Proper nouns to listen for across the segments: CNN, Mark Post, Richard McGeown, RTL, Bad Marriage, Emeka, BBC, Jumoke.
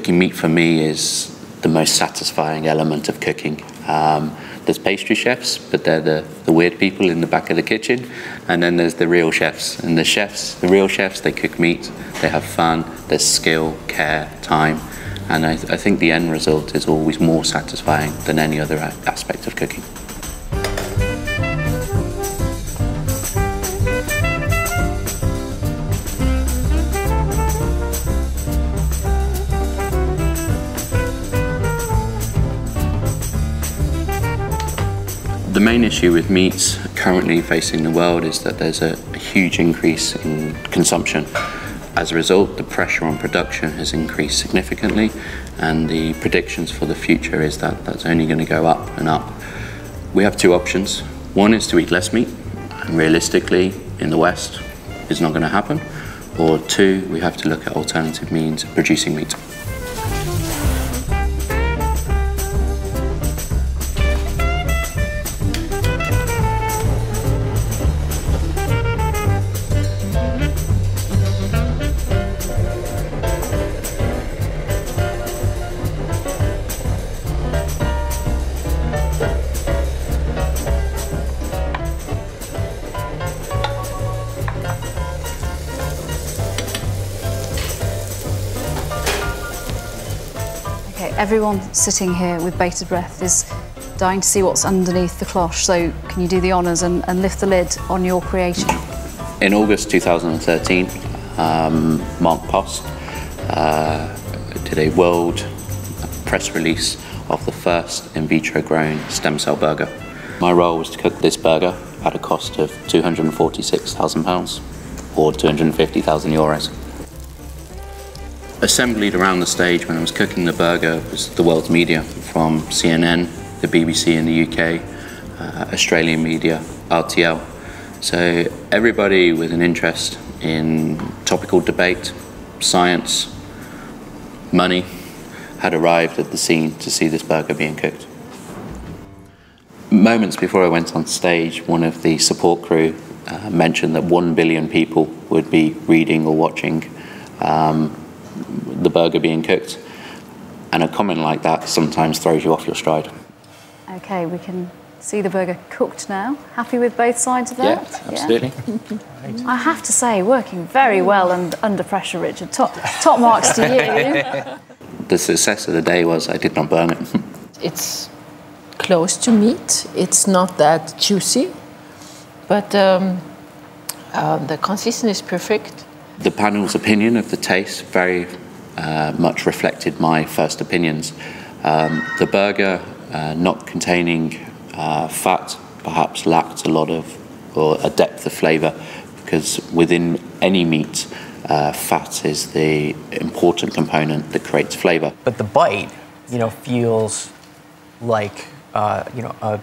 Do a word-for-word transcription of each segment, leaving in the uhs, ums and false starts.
cooking meat for me is the most satisfying element of cooking. Um, there's pastry chefs, but they're the, the weird people in the back of the kitchen, and then there's the real chefs. And the chefs, the real chefs, they cook meat, they have fun, there's skill, care, time, and I, I think the end result is always more satisfying than any other aspect of cooking. The main issue with meats currently facing the world is that there's a, a huge increase in consumption. As a result, the pressure on production has increased significantly, and the predictions for the future is that that's only going to go up and up. We have two options. One is to eat less meat, and realistically in the West it's not going to happen. Or two, we have to look at alternative means of producing meat. Everyone sitting here with bated breath is dying to see what's underneath the cloche, so can you do the honours and, and lift the lid on your creation? In August two thousand thirteen, um, Mark Post uh, did a world press release of the first in vitro grown stem cell burger. My role was to cook this burger at a cost of two hundred and forty-six thousand pounds or two hundred and fifty thousand euros. Assembled around the stage when I was cooking the burger was the world's media, from C N N, the B B C in the U K, uh, Australian media, R T L. So everybody with an interest in topical debate, science, money, had arrived at the scene to see this burger being cooked. Moments before I went on stage, one of the support crew uh, mentioned that one billion people would be reading or watching um, the burger being cooked, and a comment like that sometimes throws you off your stride. Okay, we can see the burger cooked now. Happy with both sides of that? Yeah, absolutely. Yeah. Right. I have to say, working very well and under pressure, Richard. Top, top marks to you. The success of the day was I did not burn it. It's close to meat. It's not that juicy, but um, uh, the consistency is perfect. The panel's opinion of the taste very uh, much reflected my first opinions. Um, the burger, uh, not containing uh, fat, perhaps lacked a lot of, or a depth of flavour, because within any meat, uh, fat is the important component that creates flavour. But the bite, you know, feels like, uh, you know, a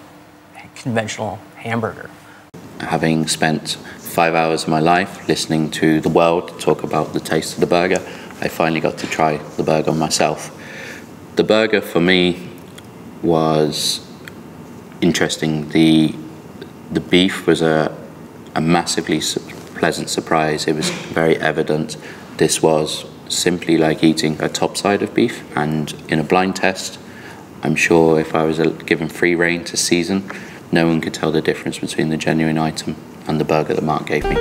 conventional hamburger. Having spent five hours of my life listening to the world talk about the taste of the burger, I finally got to try the burger myself. The burger for me was interesting. The, the beef was a, a massively su- pleasant surprise. It was very evident. This was simply like eating a topside of beef, and in a blind test, I'm sure if I was given free rein to season, no one could tell the difference between the genuine item and the burger that Mark gave me.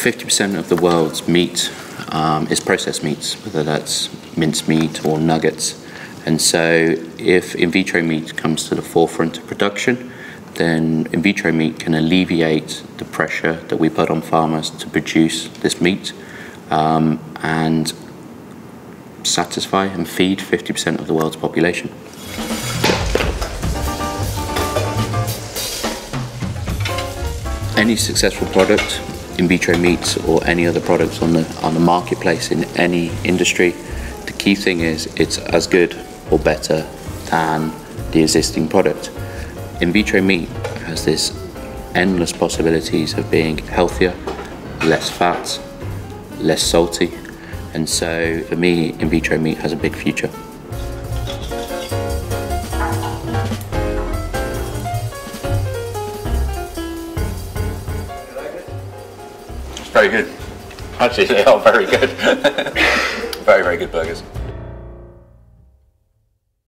fifty percent of the world's meat um, is processed meats, whether that's minced meat or nuggets. And so if in vitro meat comes to the forefront of production, then in vitro meat can alleviate the pressure that we put on farmers to produce this meat um, and satisfy and feed fifty percent of the world's population. Any successful product, in vitro meats or any other products on the, on the marketplace in any industry, the key thing is it's as good or better than the existing product. In vitro meat has this endless possibilities of being healthier, less fat, less salty, and so for me, in vitro meat has a big future. Very good. Actually, they are very good. Very, very good burgers.